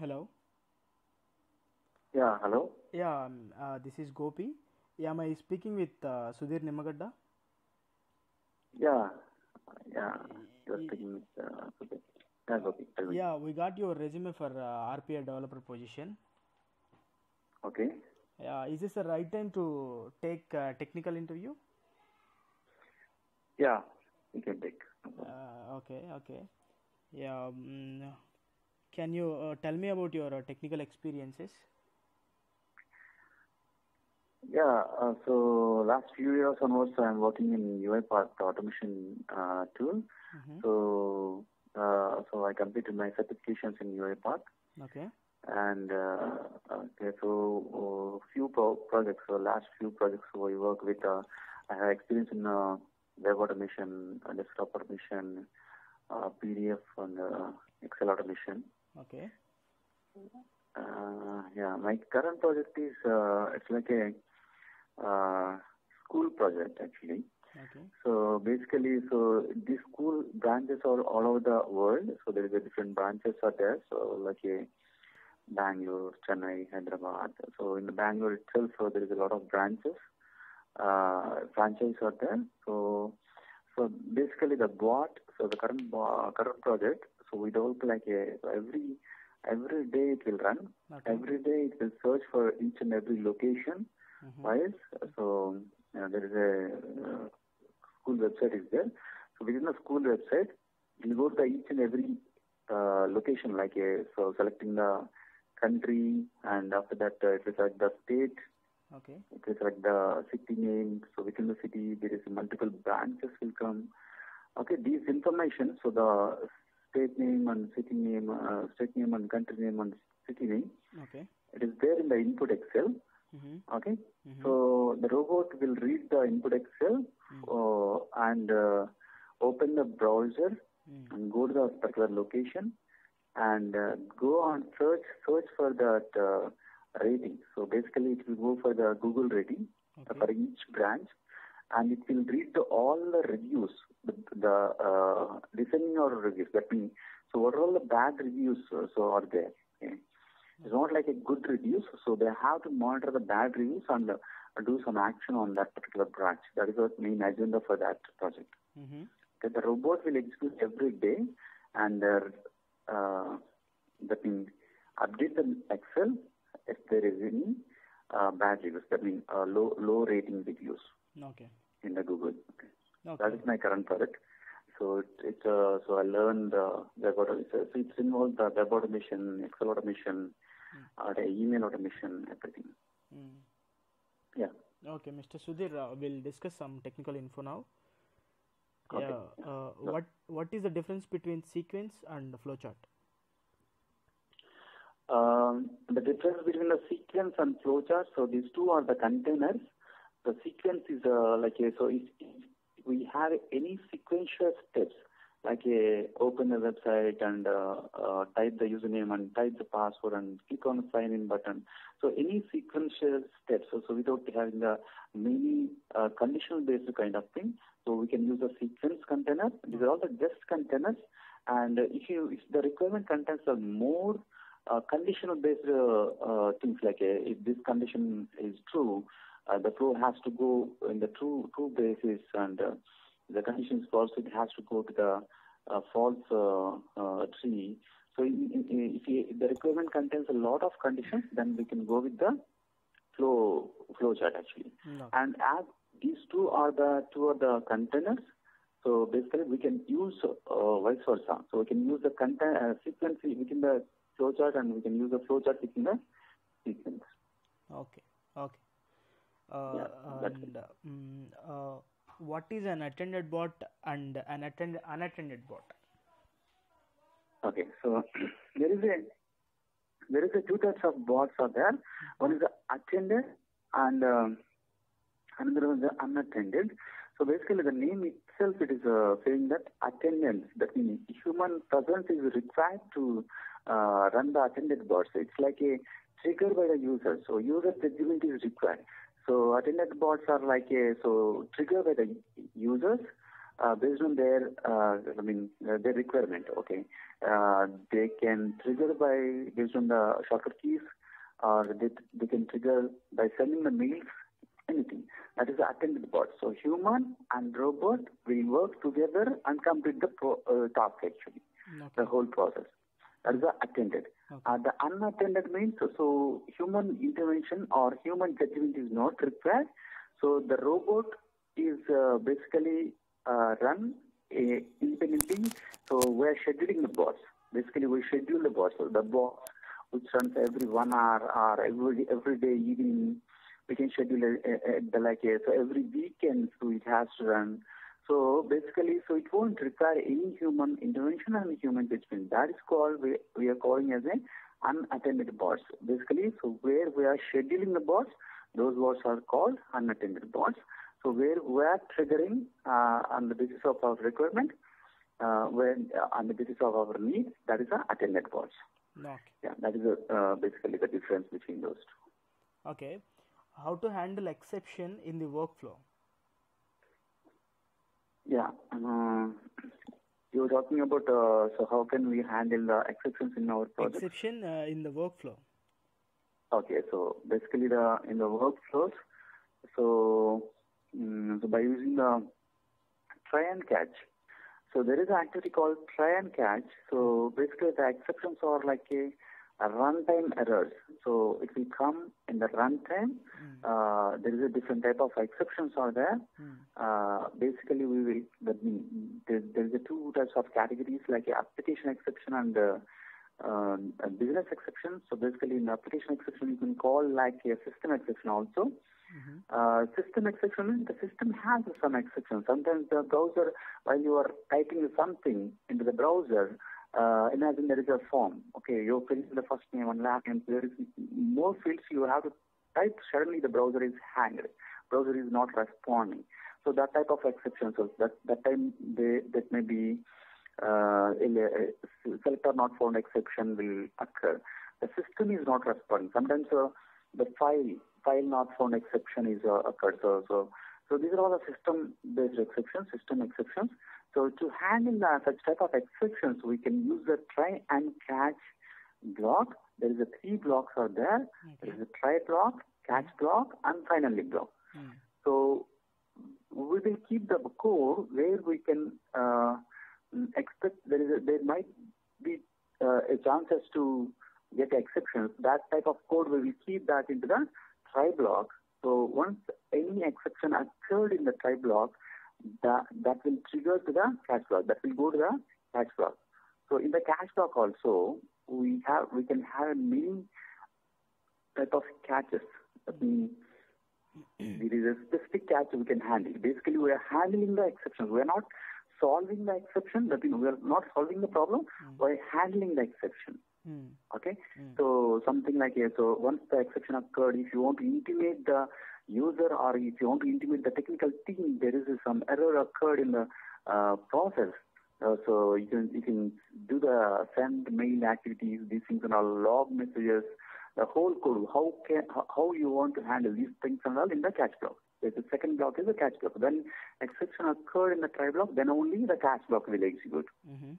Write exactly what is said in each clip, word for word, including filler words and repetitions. Hello. Yeah, hello. Yeah, um, uh, this is Gopi. Yeah, am I speaking with uh, Sudhir Nimagadda? Yeah, yeah, you're speaking with uh, Sudhir. Yeah, Gopi, tell me. Yeah, we got your resume for uh, R P A developer position. Okay. Yeah, is this the right time to take a technical interview? Yeah, we can take. Uh, okay, okay. Yeah, um, can you uh, tell me about your uh, technical experiences? Yeah, uh, so last few years onwards, I'm working in UiPath automation uh, tool. Mm-hmm. So, uh, so I completed my certifications in UiPath. Okay. And uh, okay, so uh, few pro projects. So last few projects we work with. Uh, I have experience in uh, web automation, uh, desktop automation, uh, P D F, and uh, Excel automation. Okay. Uh, yeah, my current project is uh, it's like a Uh, school project actually. Okay. So basically, so these school branches are all over the world. So there is a different branches are there. So like a Bangalore, Chennai, Hyderabad. So in the Bangalore itself, so there is a lot of branches. Uh, franchise are there. So so basically the bot. So the current uh, current project. So we develop like a so every every day it will run. Okay. Every day it will search for each and every location. Mm-hmm. Files. So uh, there is a uh, school website is there. So within the school website, you go to each and every uh, location, like a, so selecting the country, and after that uh, it will select the state. Okay. It will select the city name. So within the city, there is multiple branches will come. Okay, these information. So the state name and city name, uh, state name and country name and city name. Okay. It is there in the input Excel. Mm-hmm. Okay, mm-hmm. So the robot will read the input Excel, mm-hmm. uh, and uh, open the browser, mm-hmm. and go to the particular location, and uh, go on search search for that uh, rating. So basically, it will go for the Google rating, okay. for each branch, and it will read the, all the reviews, the, the uh, descending order reviews. That means, so what are all the bad reviews uh, so are there? Okay. It's not like a good reviews, so they have to monitor the bad reviews and uh, do some action on that particular branch. That is the main agenda for that project. Mm-hmm. Okay, the robot will execute every day, and uh, uh, that means update the Excel if there is any uh, bad reviews. That means uh, low low rating reviews. Okay. In the Google. Okay. Okay. That is my current project. So it's it, uh, so I learned uh, web automation. So it's involved the web automation, Excel automation, mm. uh, email automation, everything. Mm. Yeah. Okay, Mister Sudhir, uh, we'll discuss some technical info now. Okay. Yeah. Uh, so, what what is the difference between sequence and the flowchart? Um, the difference between the sequence and flowchart. So these two are the containers. The sequence is uh, like a, so it's, it's we have any sequential steps, like a, open a website and uh, uh, type the username and type the password and click on the sign in button. So any sequential steps, so, so without having the many uh, conditional based kind of thing, so we can use a sequence container. These are all the just containers, and if you if the requirement contains are more uh, conditional based uh, uh, things, like a, if this condition is true, Uh, the flow has to go in the true true basis, and uh, the condition is false, it has to go to the uh, false uh, uh, tree. So in, in, in, if, you, if the requirement contains a lot of conditions, then we can go with the flow flow chart actually. No. And as these two are the two are the containers, so basically we can use uh, vice versa. So we can use the container uh, sequence within the flow chart, and we can use the flow chart within the sequence. Okay. Okay. Uh, yeah, and um, uh, what is an attended bot and an attend unattended bot? Okay, so there is a there is a two types of bots are there. One is the attended, and um, another one is the unattended. So basically, the name itself it is uh, saying that attendance. That means human presence is required to uh, run the attended bots. So it's like a trigger by the user. So user judgment is required. So attended bots are like a so trigger by the users, uh, based on their, uh, I mean, uh, their requirement. Okay, uh, they can trigger by based on the shortcut keys, or they they can trigger by sending the mails. Anything that is attended bot. So human and robot will work together and complete the pro, uh, task actually, okay. The whole process. That is the attended. Okay. Uh, the unattended means so, so human intervention or human judgment is not required. So the robot is uh, basically uh, run uh, independently. So we are scheduling the bots. Basically we schedule the bots. So the bot which runs every one hour or every every day evening. We can schedule it like a, so every weekend, so it has to run. So basically, so it won't require any human intervention and human judgment. That is called, we, we are calling as an unattended bots. Basically, so where we are scheduling the bots, those bots are called unattended bots. So where we are triggering uh, on the basis of our requirement, uh, when, uh, on the basis of our needs, that is an attended bots. Okay. Yeah, that is a, uh, basically the difference between those two. Okay. How to handle exception in the workflow? Yeah, uh, you were talking about uh, so how can we handle the exceptions in our project? Exception uh, in the workflow. Okay, so basically the in the workflows, so, um, so by using the try and catch. So there is an activity called try and catch. So basically the exceptions are like a runtime errors. So it will come in the runtime. Mm. Uh, there is a different type of exceptions are there. Mm. Uh, basically, we will the, there, there is a two types of categories like a application exception and a, uh, a business exception. So basically, in application exception, you can call like a system exception also. Mm-hmm. uh, system exception, the system has some exceptions. Sometimes the browser, while you are typing something into the browser. Uh, imagine there is a form. Okay, you fill in the first name and last name. There is more fields you have to type. Suddenly the browser is hanged. Browser is not responding. So that type of exception. So that that time they, that may be uh, selector not found exception will occur. The system is not responding. Sometimes uh, the file file not found exception is uh, occurs. So, so so these are all the system based exceptions. System exceptions. So to handle the, such type of exceptions, we can use the try and catch block. There is a three blocks are there. Okay. There is a try block, catch block, and finally block. Mm. So we will keep the core where we can uh, expect there is a, there might be uh, a chances to get exceptions. That type of code we will keep that into the try block. So once any exception occurred in the try block. The, that will trigger to the catch block. That will go to the catch block. So in the catch block also, we have we can have many type of catches. That means there is a specific catch we can handle. Basically, we are handling the exception. We are not solving the exception. That means we are not solving the problem. Mm. We are handling the exception. Mm. Okay. Mm. So something like a, so once the exception occurred, if you want to intimate the user or if you want to intimate the technical team, there is some error occurred in the uh, process. Uh, so you can you can do the send mail activities, these things and all, log messages, the whole code. How can how you want to handle these things and all in the catch block. There's the second block is the catch block. When exception occurred in the try block, then only the catch block will execute. Mm-hmm.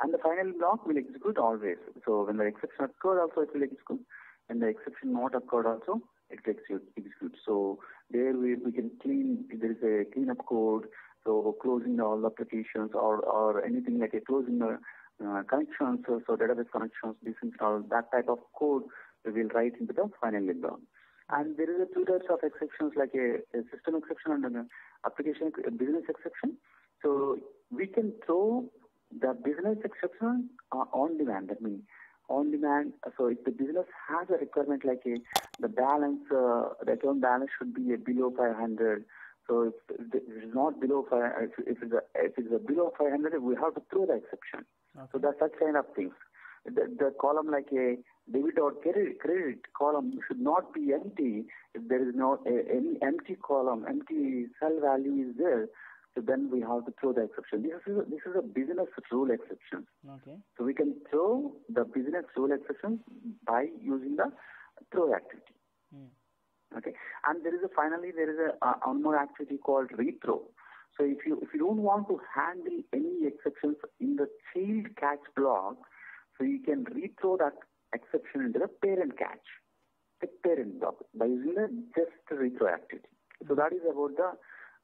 And the final block will execute always. So when the exception occurred, also it will execute. When the exception not occurred, also. It executes. So there we, we can clean, there is a cleanup code, so closing all applications or, or anything like a closing the uh, connections, so, so database connections, disinstall, that type of code we will write into the final block. And there is a two types of exceptions like a, a system exception and an application a business exception. So we can throw the business exception uh, on demand, that means on demand. So if the business has a requirement like a, the balance, uh, the account balance should be a below five hundred. So if it is not below five hundred, if it's a, if it's a below five hundred, we have to throw the exception. Okay. So that's such kind of things. The, the column like a debit or credit, credit column should not be empty. If there is not a, any empty column, empty cell value is there. So then we have to throw the exception. This is a, this is a business rule exception. Okay. So we can throw the business rule exception by using the throw activity. Mm. Okay. And there is a finally there is a uh, one more activity called rethrow. So if you if you don't want to handle any exceptions in the child catch block, so you can rethrow that exception into the parent catch, the parent block, by using the just rethrow activity. So that is about the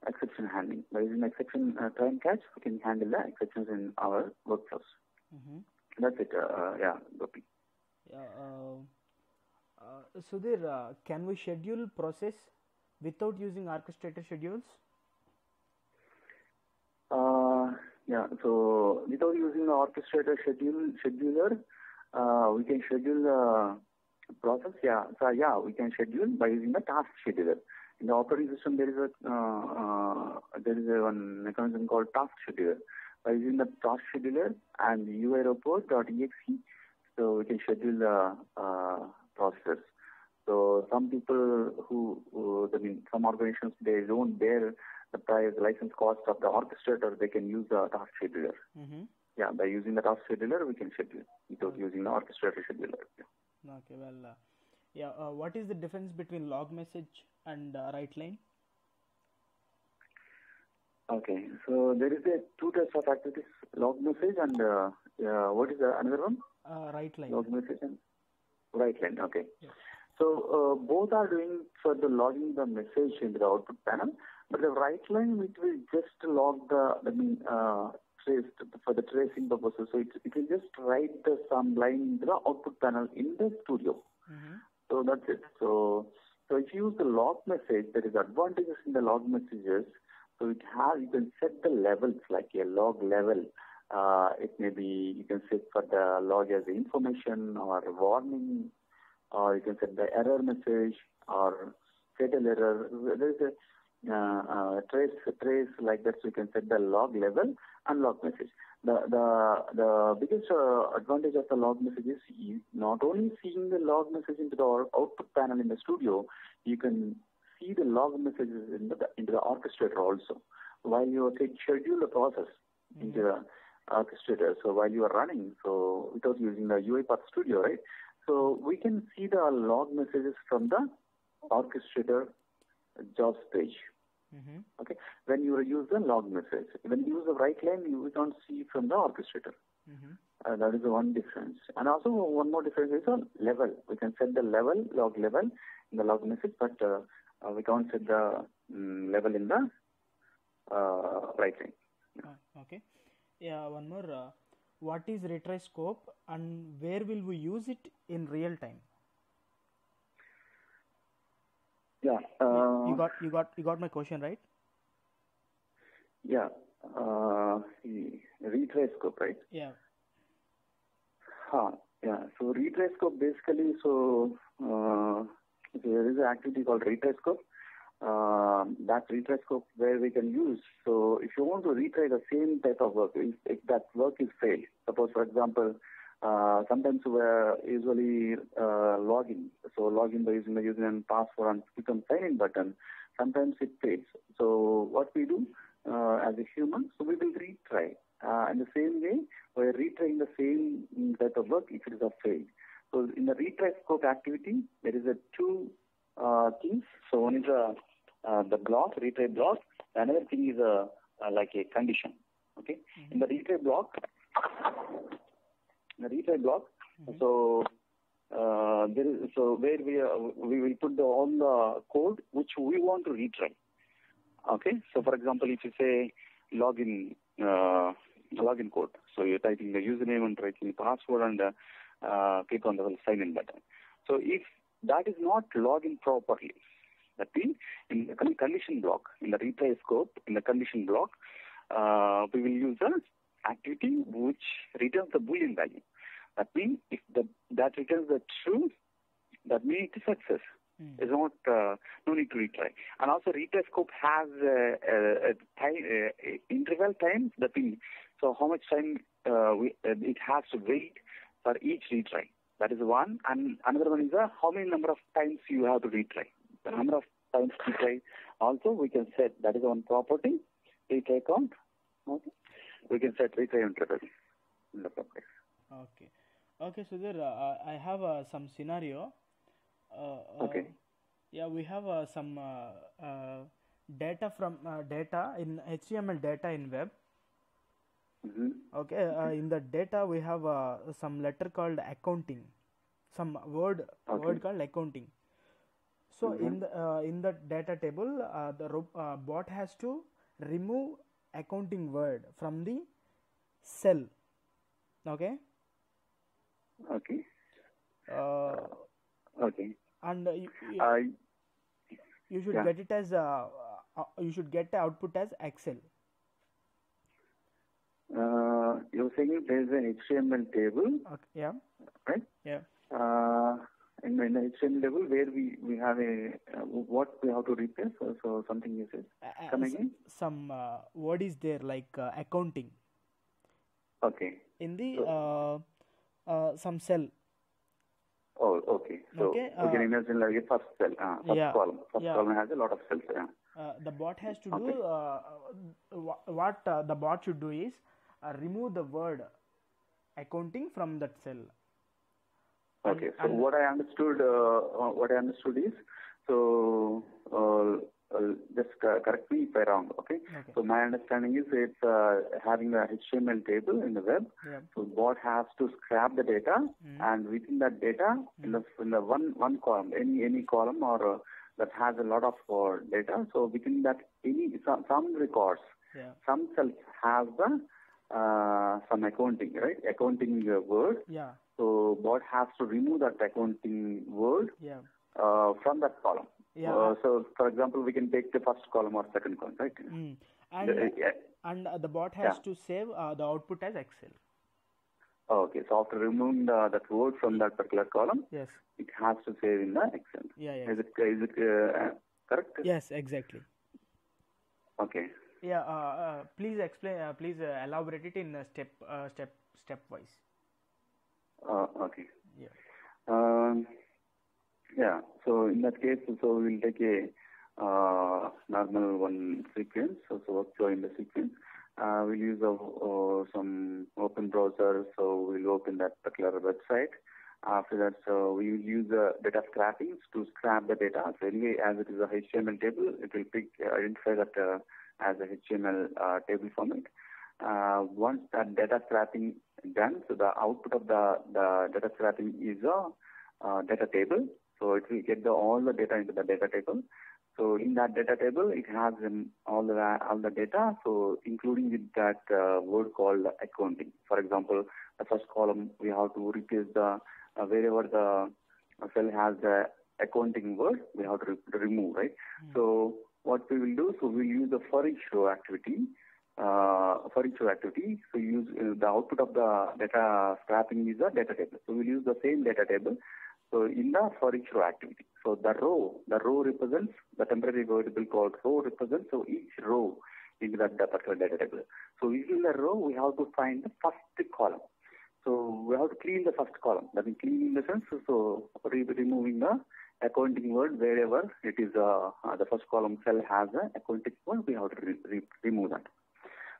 exception handling. By using exception uh, try and catch, we can handle the exceptions in our workflows. Mm-hmm. That's it. Uh, yeah, Gopi. Yeah. Uh, uh, Sudhir, uh, can we schedule process without using orchestrator schedules? Uh, yeah. So without using the orchestrator schedule scheduler, uh, we can schedule the process. Yeah. So yeah, we can schedule by using the task scheduler. In the operating system, there is a uh, uh, there is a one mechanism called task scheduler. By using the task scheduler and the U I report dot E X E, so we can schedule the uh, process. So some people who, who I mean, some organizations, they don't bear the price license cost of the orchestrator. They can use the task scheduler. Mm-hmm. Yeah, by using the task scheduler, we can schedule without okay. using the orchestrator scheduler. Yeah. Okay, well, uh, yeah. Uh, what is the difference between log message and uh, write line? Okay, so there is a two types of activities: log message and uh, uh, what is the another one? Uh, write line. Log message and write line. Okay. Yeah. So uh, both are doing for the logging the message into the output panel, but the write line, it will just log the I mean uh, trace for the tracing purposes. So it it will just write the some line into the output panel in the studio. Mm-hmm. So that's it. So so if you use the log message, there is advantages in the log messages. So it has, you can set the levels like a log level. Uh, it may be, you can set for the log as information or warning, or you can set the error message or fatal error. There is a uh, uh, trace, trace like that. So you can set the log level and log message. The the the biggest uh, advantage of the log message is you not only seeing the log message into the output panel in the studio, you can see the log messages in the, into the orchestrator also. While you are schedule the process mm-hmm. into the orchestrator, so while you are running, so without using the UiPath Studio, right? So we can see the log messages from the orchestrator jobs page. Mm-hmm. Okay. When you use the log message, when you use the write line, you don't see from the orchestrator. Mm-hmm. Uh, that is the one difference. And also one more difference is on level. We can set the level, log level in the log message, but uh, Uh, we can't set the um, level in the uh, right line. Yeah. Ah, okay. Yeah. One more. Uh, what is retry scope, and where will we use it in real time? Yeah. Uh, you got. You got. You got my question right. Yeah. Uh, retry scope, right? Yeah. Huh. Yeah. So retry scope basically. So. Uh, There is an activity called retry scope. Uh, that retry scope where we can use. So if you want to retry the same type of work, if, if that work is failed, suppose for example, uh, sometimes we are usually uh, login. So login by using the username and password and click on sign in button. Sometimes it fails. So what we do uh, as a human, so we will retry. Uh, in the same way, we are retrying the same type of work if it is a fail. So in the retry scope activity, there is a two uh, things. So one is a, uh, the block, retry block. Another thing is a, uh, like a condition. Okay. Mm-hmm. In the retry block, in the retry block. Mm-hmm. So uh, there is so where we uh, we will put the, all the code which we want to retry. Okay. So for example, if you say login uh, login code, so you're typing the username and typing the password and uh, Uh, click on the sign-in button. So if that is not logged properly, that means in the condition block, in the retry scope, in the condition block, uh, we will use the activity which returns the Boolean value. That means if the, that returns the true, that means it is success. Mm. It's not, uh, no need to retry. And also retry scope has uh, a, a time, uh, interval time, that means, so how much time uh, we, uh, it has to wait for each retry. That is one. And another one is uh, how many number of times you have to retry. The number of times retry also we can set. That is one property, retry count. Okay. We can set retry interval in the property. Okay. Okay, so there, uh, I have uh, some scenario. Uh, uh, okay. Yeah, we have uh, some uh, uh, data from uh, data in H T M L data in web. Mm-hmm. Okay, uh, in the data we have uh, some letter called accounting, some word okay. word called accounting. So mm-hmm. in the uh, in the data table, uh, the ro uh, bot has to remove accounting word from the cell. Okay. Okay. Uh, okay. And uh, you, you, I, you should yeah. get it as uh, uh, you should get the output as Excel. Uh, you're saying there's an H T M L table. Okay. Yeah. Right. Yeah. Uh, and in the H T M L table where we we have a uh, what we have to replace, so, so something you said. Uh, Come again. Some uh, word is there like uh, accounting. Okay. In the so, uh, uh, some cell. Oh, okay. So okay, uh, we can imagine like a first cell, uh, first yeah, column. First yeah. column has a lot of cells. Yeah. Uh, the bot has to okay. do uh, what uh, the bot should do is uh, remove the word accounting from that cell. Okay. And, so and what I understood, uh, what I understood is, so uh, uh, just correct me if I'm wrong. Okay? Okay. So my understanding is it's uh, having the H T M L table in the web. Yeah. So bot has to scrap the data, mm. and within that data, mm. in the in the one one column, any any column or uh, that has a lot of uh, data. So within that, any some, some records, yeah. some cells have the uh, some accounting, right? Accounting uh, word. Yeah. So bot has to remove that accounting word yeah. uh, from that column. Yeah. Uh, so for example, we can take the first column or second column, right? Mm. And the, yeah. and uh, the bot has yeah. to save uh, the output as Excel. Okay, so after removing the, that word from that particular column, yes, it has to save in the Excel. Yeah, yeah. Is it is it uh, correct? Yes, exactly. Okay. Yeah. Uh, uh, please explain. Uh, please uh, elaborate it in uh, step uh, step stepwise. Uh, okay. Yeah. Um, yeah. So in that case, so we'll take a uh, normal one sequence. So, so workflow in the sequence. Uh, we'll use a, uh, some open browser, so we'll open that particular website. After that, so we will use the uh, data scrappings to scrap the data. So anyway, as it is a H T M L table, it will pick uh, identify that uh, as a H T M L uh, table format. Uh, once that data scrapping done, so the output of the, the data scrapping is a uh, data table. So it will get the, all the data into the data table. So in that data table, it has um, all the all the data, so including with that uh, word called accounting. For example, the first column we have to replace the uh, wherever the cell has the accounting word, we have to re remove, right? Mm-hmm. So what we will do, so we will use the for each row activity, uh, for each row activity. So use uh, the output of the data scrapping is the data table. So we'll use the same data table. So in the for each row activity, so the row, the row represents the temporary variable called row represents. So each row in that particular data table. So within the row, we have to find the first column. So we have to clean the first column. That means clean in the sense so removing the accounting word wherever it is. Uh, the first column cell has an accounting word. We have to re re remove that.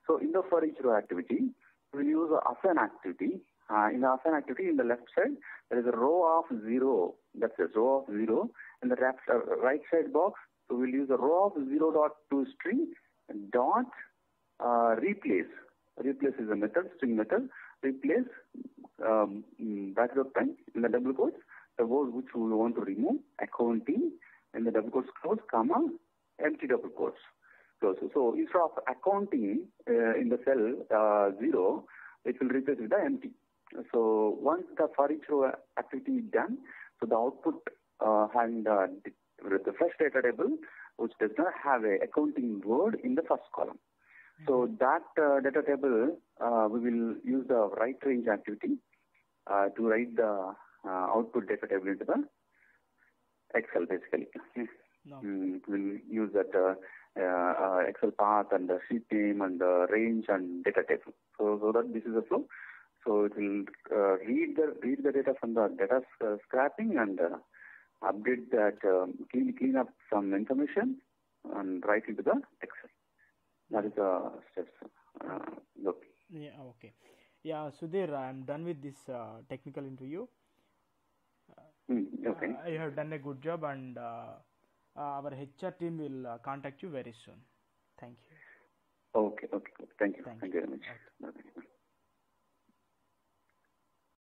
So in the for each row activity, we use the assign activity. Uh, in the assign activity, in the left side, there is a row of zero. That's a row of zero. In the left, uh, right side box, so we'll use a row of zero dot to string dot uh, replace. Replace is a method, string method. Replace um, backdrop time in the double quotes, the word which we want to remove, accounting, in the double quotes close, comma, empty double quotes close. So instead of accounting uh, in the cell uh, zero, it will replace with the empty. So once the for each row activity is done, so the output uh, having the, the fresh data table, which does not have an accounting word in the first column. Mm-hmm. So that uh, data table, uh, we will use the write range activity uh, to write the uh, output data table into the Excel basically. No. Mm, we'll use that uh, uh, Excel path and the sheet name and the range and data table. So, so that this is a flow. So it will uh, read the read the data from the data uh, scrapping and uh, update that, um, clean clean up some information and write into the Excel. That is the steps. Uh, okay. Yeah. Okay. Yeah. Sudhir, I am done with this uh, technical interview. Mm, okay. Uh, you have done a good job, and uh, uh, our H R team will uh, contact you very soon. Thank you. Okay, okay. Thank you. Thank, Thank you very much. Okay.